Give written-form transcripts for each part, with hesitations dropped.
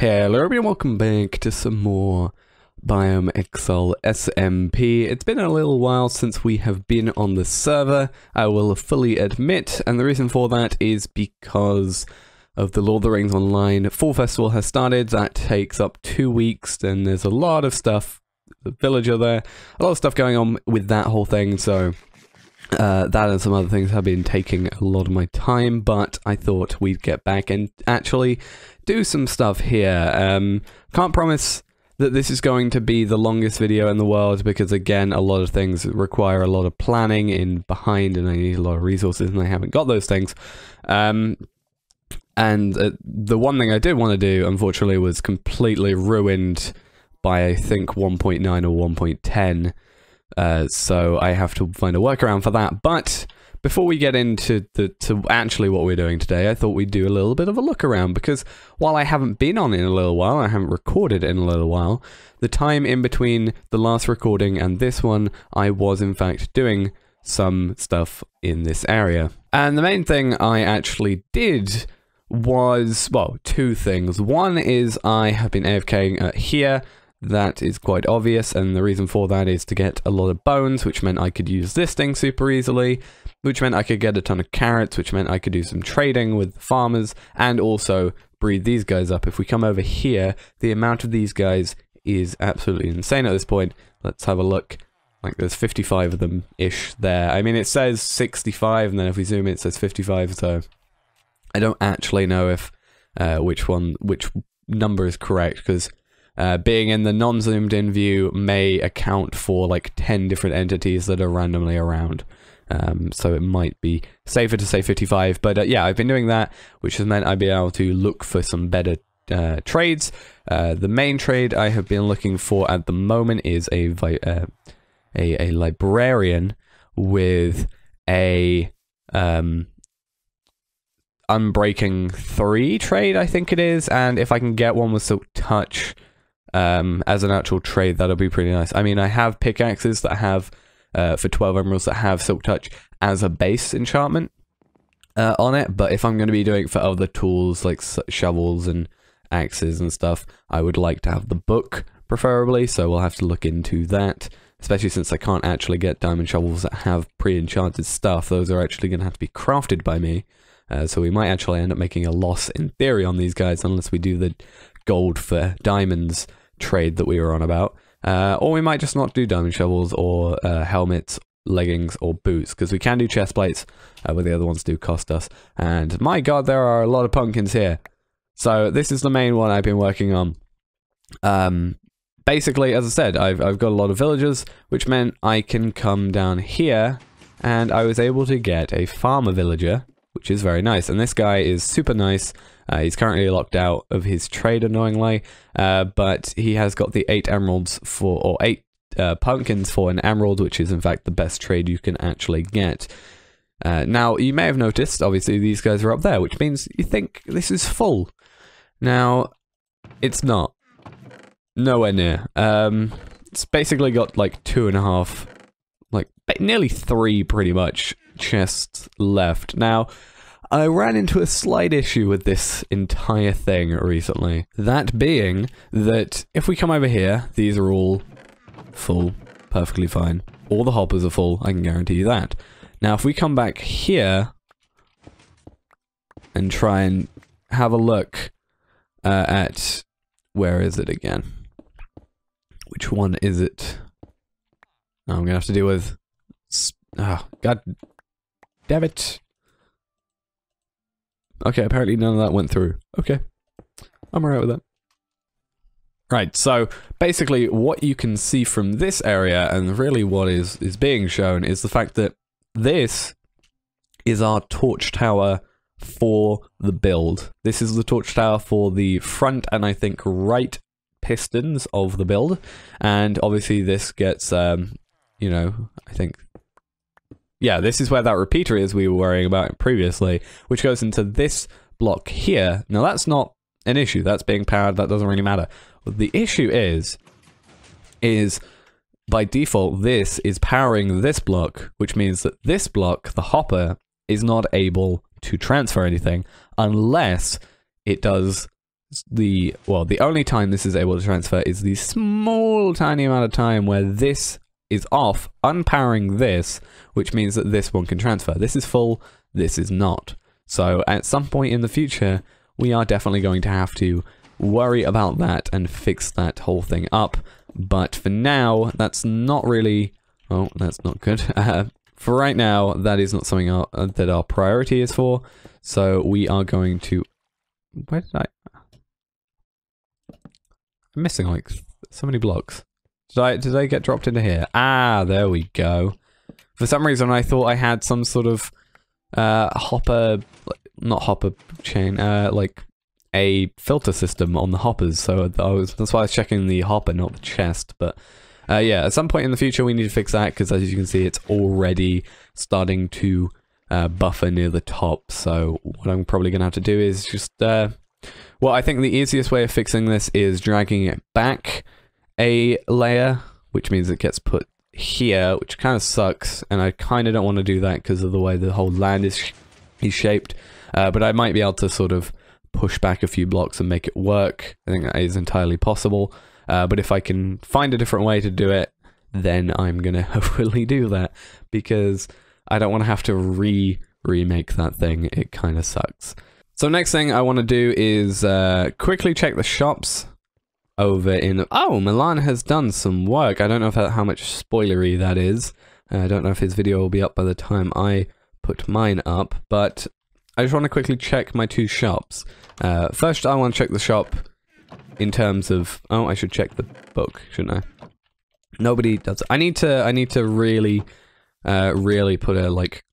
Hello everyone, welcome back to some more BiomeXL SMP. It's been a little while since we have been on the server, I will fully admit, and the reason for that is because of the Lord of the Rings Online Fall Festival has started. That takes up 2 weeks, and there's a lot of stuff, the villager there, a lot of stuff going on with that whole thing, so that and some other things have been taking a lot of my time, but I thought we'd get back and actually do some stuff here. Can't promise that this is going to be the longest video in the world because, again, a lot of things require a lot of planning in behind and I need a lot of resources and I haven't got those things. And the one thing I did want to do, unfortunately, was completely ruined by, I think, 1.9 or 1.10. So I have to find a workaround for that, but before we get into to actually what we're doing today, I thought we'd do a little bit of a look around, because while I haven't been on in a little while, I haven't recorded in a little while, the time in between the last recording and this one, I was in fact doing some stuff in this area. And the main thing I actually did was, well, two things. One is I have been AFKing here. That is quite obvious, and the reason for that is to get a lot of bones, which meant I could use this thing super easily, which meant I could get a ton of carrots, which meant I could do some trading with farmers, and also breed these guys up. If we come over here, the amount of these guys is absolutely insane at this point. Let's have a look. Like, there's 55 of them-ish there. I mean, it says 65, and then if we zoom in, it says 55, so I don't actually know if which number is correct, because being in the non-zoomed-in view may account for like 10 different entities that are randomly around. So it might be safer to say 55, but yeah, I've been doing that, which has meant I've been able to look for some better trades. The main trade I have been looking for at the moment is a librarian with a Unbreaking 3 trade, I think it is, and if I can get one with Silk Touch as an actual trade, that'll be pretty nice. I mean, I have pickaxes that have for 12 emeralds that have Silk Touch as a base enchantment on it, but if I'm going to be doing it for other tools like shovels and axes and stuff, I would like to have the book preferably, so we'll have to look into that, especially since I can't actually get diamond shovels that have pre-enchanted stuff. Those are actually going to have to be crafted by me, so we might actually end up making a loss in theory on these guys unless we do the gold for diamonds trade that we were on about, or we might just not do diamond shovels or helmets, leggings, or boots, because we can do chest plates, but the other ones do cost us. And my god, there are a lot of pumpkins here. So this is the main one I've been working on. Basically, as I said, I've got a lot of villagers, which meant I can come down here, and I was able to get a farmer villager, which is very nice, and this guy is super nice. He's currently locked out of his trade, annoyingly, but he has got the 8 emeralds for, or 8 pumpkins for an emerald, which is in fact the best trade you can actually get. Now, you may have noticed, obviously, these guys are up there, which means you think this is full. Now, it's not. Nowhere near. It's basically got like 2.5, like nearly 3 pretty much, chests left. Now, I ran into a slight issue with this entire thing recently. That being that if we come over here, these are all full, perfectly fine. All the hoppers are full, I can guarantee you that. Now, if we come back here and try and have a look at... where is it again? Which one is it? Oh, I'm gonna have to deal with... oh, god... damn it. Okay, apparently none of that went through. Okay. I'm alright with that. Right, so basically what you can see from this area, and really what is being shown, is the fact that this is our torch tower for the build. This is the torch tower for the front and I think right pistons of the build. And obviously this gets, you know, I think... yeah, this is where that repeater is we were worrying about previously, which goes into this block here. Now, that's not an issue. That's being powered. That doesn't really matter. What the issue is by default, this is powering this block, which means that this block, the hopper, is not able to transfer anything unless it does the only time this is able to transfer is the small tiny amount of time where this is off, unpowering this, which means that this one can transfer. This is full, this is not. So at some point in the future, we are definitely going to have to worry about that and fix that whole thing up. But for now, that's not really... Oh, that's not good. For right now, that is not something that our priority is for. So we are going to... Where did I... I'm missing like so many blocks. Did I get dropped into here? Ah, there we go. For some reason, I thought I had some sort of hopper, not hopper chain, like a filter system on the hoppers. So that's why I was checking the hopper, not the chest. But yeah, at some point in the future, we need to fix that because, as you can see, it's already starting to buffer near the top. So what I'm probably going to have to do is just, well, I think the easiest way of fixing this is dragging it back a layer, which means it gets put here, which kind of sucks, and I kind of don't want to do that because of the way the whole land is shaped, but I might be able to sort of push back a few blocks and make it work. I think that is entirely possible, but if I can find a different way to do it, then I'm gonna hopefully do that, because I don't want to have to remake that thing. It kind of sucks. So next thing I want to do is quickly check the shops over in... Oh, Milan has done some work. I don't know if how much spoilery that is. I don't know if his video will be up by the time I put mine up, but I just want to quickly check my two shops. First, I want to check the shop in terms of... Oh, I should check the book, shouldn't I? Nobody does. I need to really, really put a, like,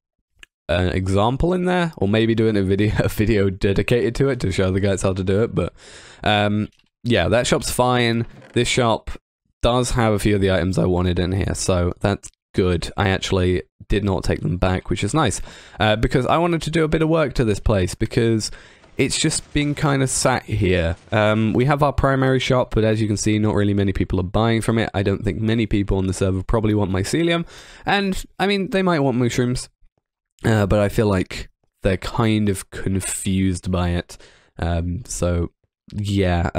an example in there, or maybe doing a video dedicated to it to show the guys how to do it, but... yeah, that shop's fine. This shop does have a few of the items I wanted in here, so that's good. I actually did not take them back, which is nice, because I wanted to do a bit of work to this place, because it's just been kind of sat here. We have our primary shop, but as you can see, not really many people are buying from it. I don't think many people on the server probably want mycelium, and, I mean, they might want mushrooms, but I feel like they're kind of confused by it, so... Yeah,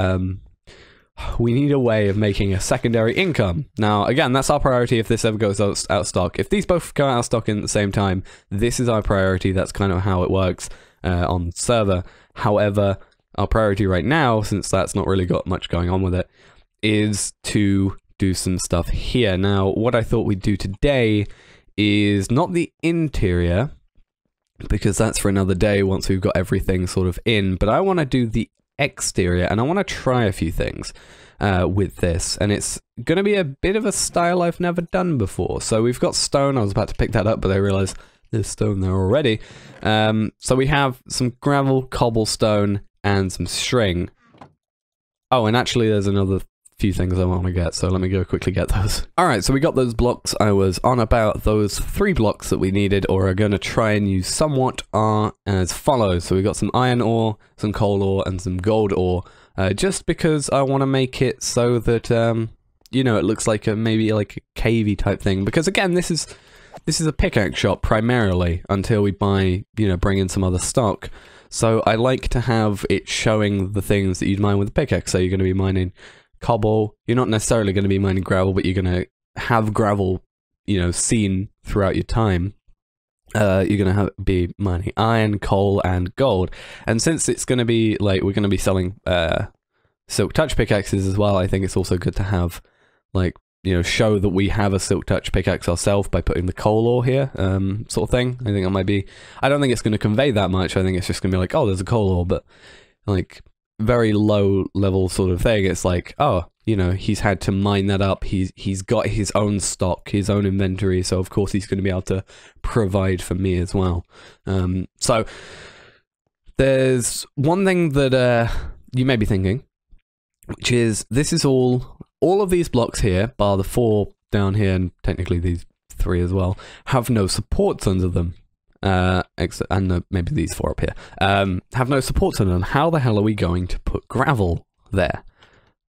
we need a way of making a secondary income. Now, again, that's our priority if this ever goes out of stock. If these both go out of stock in the same time, this is our priority. That's kind of how it works on server. However, our priority right now, since that's not really got much going on with it, is to do some stuff here. Now, what I thought we'd do today is not the interior, because that's for another day once we've got everything sort of in, but I want to do the exterior, and I want to try a few things with this, and it's going to be a bit of a style I've never done before. So we've got stone. I was about to pick that up, but I realized there's stone there already. So we have some gravel, cobblestone, and some string. Oh, and actually there's another few things I want to get, so let me go quickly get those. Alright, so we got those blocks I was on about. Those three blocks that we needed, or are going to try and use somewhat, are as follows. So we got some iron ore, some coal ore, and some gold ore, just because I want to make it so that, you know, it looks like a, maybe like a cavey type thing, because again, this is a pickaxe shop primarily, until we buy, you know, bring in some other stock. So I like to have it showing the things that you'd mine with a pickaxe. So you're going to be mining cobble. You're not necessarily going to be mining gravel, but you're going to have gravel, you know, seen throughout your time. You're going to be mining iron, coal, and gold. And since it's going to be, like, we're going to be selling silk touch pickaxes as well, I think it's also good to have, like, you know, show that we have a silk touch pickaxe ourselves by putting the coal ore here, sort of thing. I think that might be... I don't think it's going to convey that much. I think it's just going to be like, oh, there's a coal ore, but, like... very low level sort of thing. It's like, oh, you know, he's had to mine that up, he's got his own stock, his own inventory, so of course he's going to be able to provide for me as well. So there's one thing that you may be thinking, which is this is all of these blocks here, bar the four down here and technically these three as well, have no supports under them. And maybe these four up here, have no supports on them. How the hell are we going to put gravel there?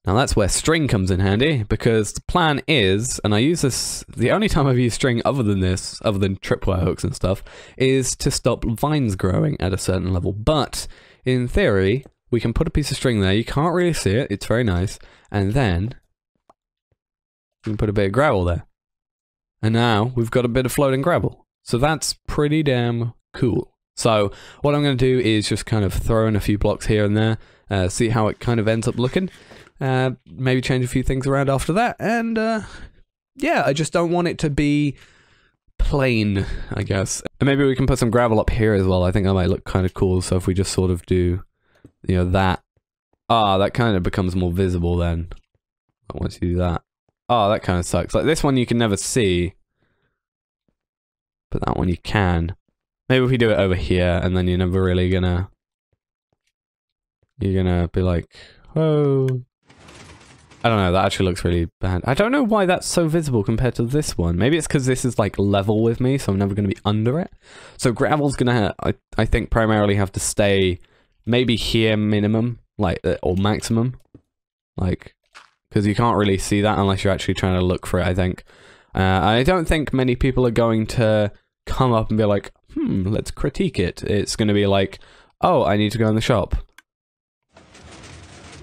Now that's where string comes in handy, because the plan is, and I use this, the only time I've used string other than this, other than tripwire hooks and stuff, is to stop vines growing at a certain level. But in theory, we can put a piece of string there. You can't really see it. It's very nice. And then we can put a bit of gravel there. And now we've got a bit of floating gravel. So that's pretty damn cool. So what I'm going to do is just kind of throw in a few blocks here and there, see how it kind of ends up looking, maybe change a few things around after that, and yeah, I just don't want it to be plain, I guess. And maybe we can put some gravel up here as well. I think that might look kind of cool, so if we just sort of do, you know, that. Ah, that kind of becomes more visible then, once you do that. Ah, that kind of sucks. Like this one you can never see, but that one you can. Maybe if we do it over here, and then you're never really gonna... You're gonna be like, oh... I don't know, that actually looks really bad. I don't know why that's so visible compared to this one. Maybe it's because this is like level with me, so I'm never gonna be under it. So gravel's gonna, I think, primarily have to stay maybe here minimum, like, or maximum. Like, because you can't really see that unless you're actually trying to look for it, I think. I don't think many people are going to come up and be like, let's critique it. It's going to be like, oh, I need to go in the shop.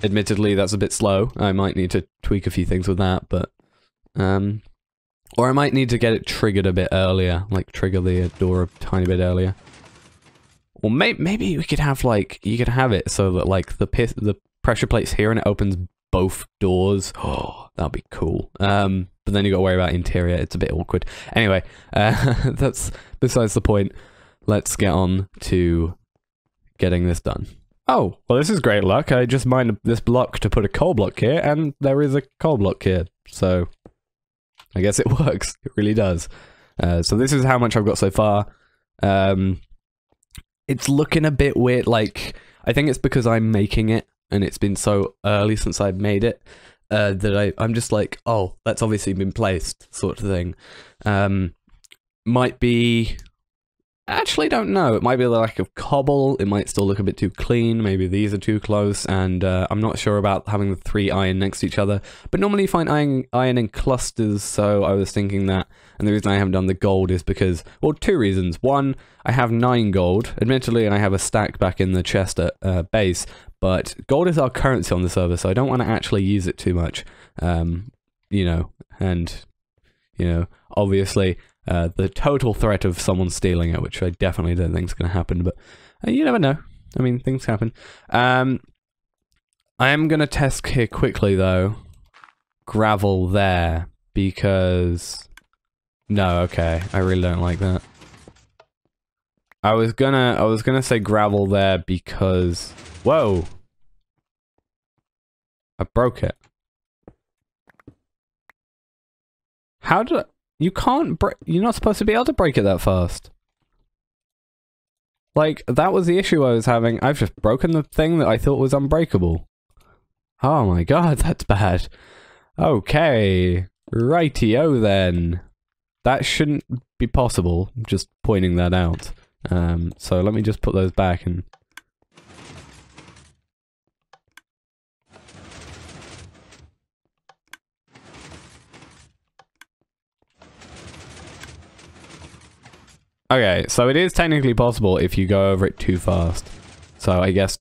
Admittedly, that's a bit slow. I might need to tweak a few things with that, but... or I might need to get it triggered a bit earlier. Like, trigger the door a tiny bit earlier. Or maybe we could have, like... You could have it so that, like, the pressure plate's here and it opens both doors. Oh, that'd be cool. But then you got to worry about interior. It's a bit awkward. Anyway, that's besides the point. Let's get on to getting this done. Oh, well, this is great luck. I just mined this block to put a coal block here, and there is a coal block here. So I guess it works. It really does. So this is how much I've got so far. It's looking a bit weird. Like, I think it's because I'm making it, and it's been so early since I've made it. That I'm just like, oh, that's obviously been placed, sort of thing. Might be... Actually, don't know. It might be the lack of cobble. It might still look a bit too clean. Maybe these are too close, and I'm not sure about having the 3 iron next to each other. But normally you find iron in clusters, so I was thinking that. And the reason I haven't done the gold is because... Well, 2 reasons. One, I have 9 gold. Admittedly, and I have a stack back in the chest at base. But gold is our currency on the server, so I don't want to actually use it too much. You know, and, you know, obviously... the total threat of someone stealing it, which I definitely don't think is going to happen, but you never know. I mean, things happen. I am going to test here quickly, though. Gravel there, because... No, okay. I really don't like that. I was gonna say gravel there because... Whoa! I broke it. How did I... You can't break... You're not supposed to be able to break it that fast. Like, that was the issue I was having. I've just broken the thing that I thought was unbreakable. Oh my god, that's bad. Okay. Righty-o then. That shouldn't be possible. I'm just pointing that out. So let me just put those back and... Okay, so it is technically possible if you go over it too fast. So I guess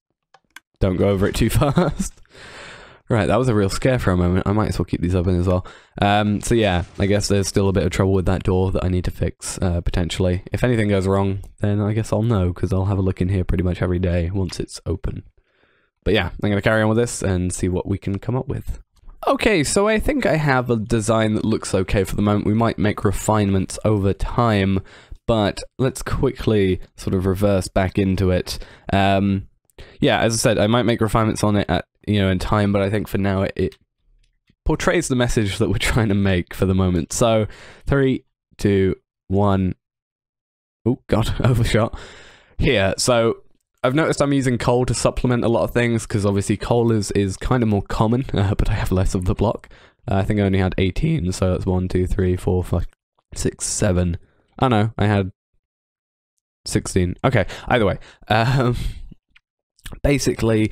don't go over it too fast. Right, that was a real scare for a moment. I might as well keep these open as well. So yeah, I guess there's still a bit of trouble with that door that I need to fix, potentially. If anything goes wrong, then I guess I'll know, because I'll have a look in here pretty much every day once it's open. But yeah, I'm going to carry on with this and see what we can come up with. Okay, so I think I have a design that looks okay for the moment. We might make refinements over time. But let's quickly sort of reverse back into it. Yeah, as I said, I might make refinements on it at, you know, in time, but I think for now it portrays the message that we're trying to make for the moment. So 3, 2, 1. Oh god, overshot. Here, so I've noticed I'm using coal to supplement a lot of things, because obviously coal is kind of more common, but I have less of the block. I think I only had 18, so that's 1, 2, 3, 4, 5, 6, 7. Oh no, I had 16. Okay, either way. Basically,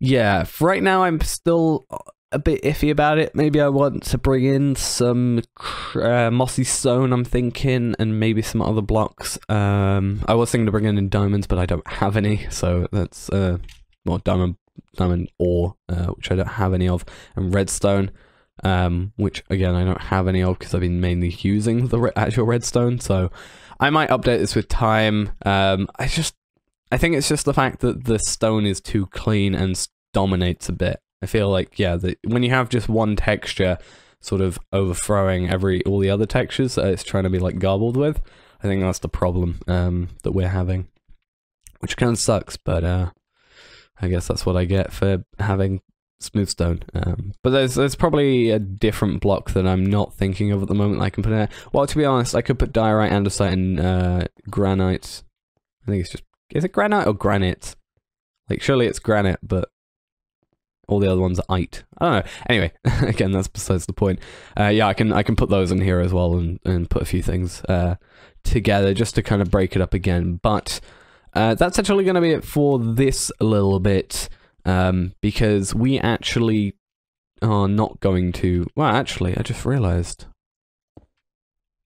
yeah, right now I'm still a bit iffy about it. Maybe I want to bring in some mossy stone, I'm thinking, and maybe some other blocks. I was thinking to bring in diamonds, but I don't have any, so that's well, diamond ore, which I don't have any of, and redstone, which again I don't have any of because I've been mainly using the actual redstone. So I might update this with time. I think it's just the fact that the stone is too clean and dominates a bit. I feel like, yeah, when you have just one texture sort of overthrowing all the other textures that it's trying to be like garbled with, I think that's the problem that we're having, which kind of sucks, but I guess that's what I get for having smooth stone. But there's probably a different block that I'm not thinking of at the moment that I can put in there. Well, to be honest, I could put diorite, andesite, and granite. I think it's just, is it granite or granite? Like, surely it's granite, but all the other ones are ite. I don't know. Anyway, again, that's besides the point. Yeah, I can put those in here as well and put a few things together just to kind of break it up again. But that's actually going to be it for this little bit, because we actually are not going to... Well, actually, I just realized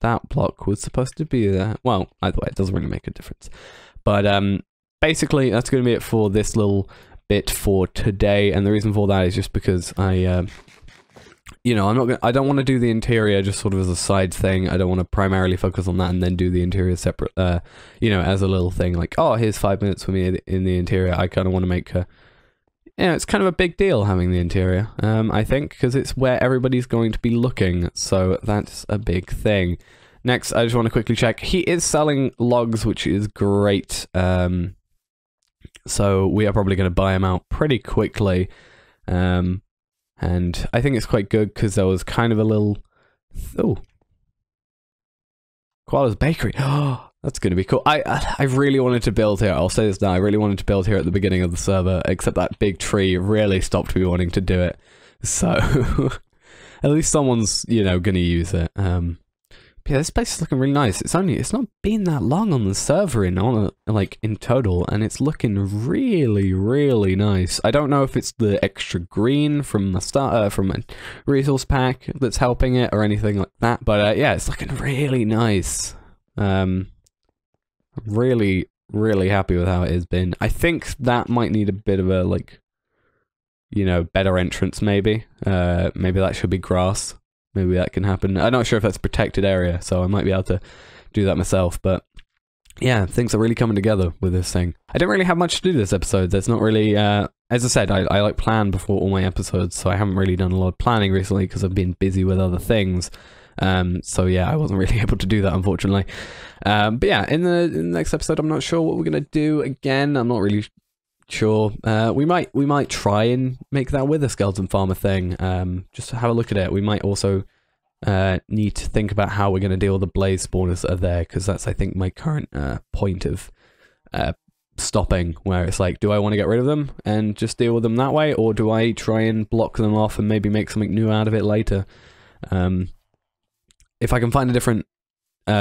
that block was supposed to be there. Well, either way, it doesn't really make a difference. But basically, that's going to be it for this little... bit for today, and the reason for that is just because I you know, I don't want to do the interior just sort of as a side thing. I don't want to primarily focus on that and then do the interior separate, you know, as a little thing, like, oh, here's 5 minutes for me in the interior. I kind of want to make a, you know, it's kind of a big deal having the interior, I think, because it's where everybody's going to be looking, so that's a big thing. Next, I just want to quickly check, he is selling logs, which is great. So we are probably going to buy them out pretty quickly, and I think it's quite good because there was kind of a little... Oh, Koala's Bakery. Oh, that's going to be cool. I really wanted to build here. I'll say this now. I really wanted to build here at the beginning of the server, except that big tree really stopped me wanting to do it. So at least someone's, you know, going to use it. Yeah, this place is looking really nice. It's not been that long on the server in total, and it's looking really, really nice. I don't know if it's the extra green from the from a resource pack that's helping it or anything like that, but yeah, it's looking really nice. I'm really, really happy with how it has been. I think that might need a bit of a, like, you know, better entrance maybe. Maybe that should be grass. Maybe that can happen. I'm not sure if that's a protected area, so I might be able to do that myself, but yeah, things are really coming together with this thing. I don't really have much to do this episode. There's not really, as I said, I like plan before all my episodes, so I haven't really done a lot of planning recently because I've been busy with other things. So yeah, I wasn't really able to do that, unfortunately. But yeah, in the next episode, I'm not sure what we're going to do again. I'm not really sure. We might try and make that with a skeleton farmer thing. Just have a look at it. We might also need to think about how we're going to deal with the blaze spawners that are there, because that's, I think, my current point of stopping, where it's like, do I want to get rid of them and just deal with them that way, or do I try and block them off and maybe make something new out of it later? If I can find a different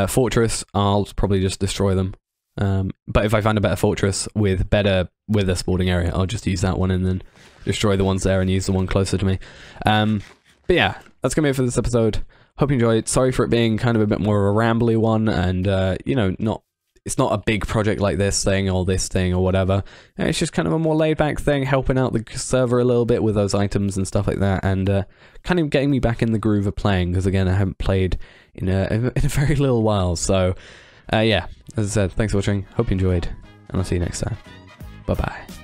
fortress, I'll probably just destroy them. But if I find a better fortress with a sporting area, I'll just use that one and then destroy the ones there and use the one closer to me. But yeah, that's gonna be it for this episode. Hope you enjoyed. Sorry for it being kind of a bit more of a rambly one, and you know, it's not a big project like this thing or whatever. It's just kind of a more laid back thing, helping out the server a little bit with those items and stuff like that, and kind of getting me back in the groove of playing, because again, I haven't played in a very little while. So yeah, as I said, thanks for watching, hope you enjoyed, and I'll see you next time. Bye-bye.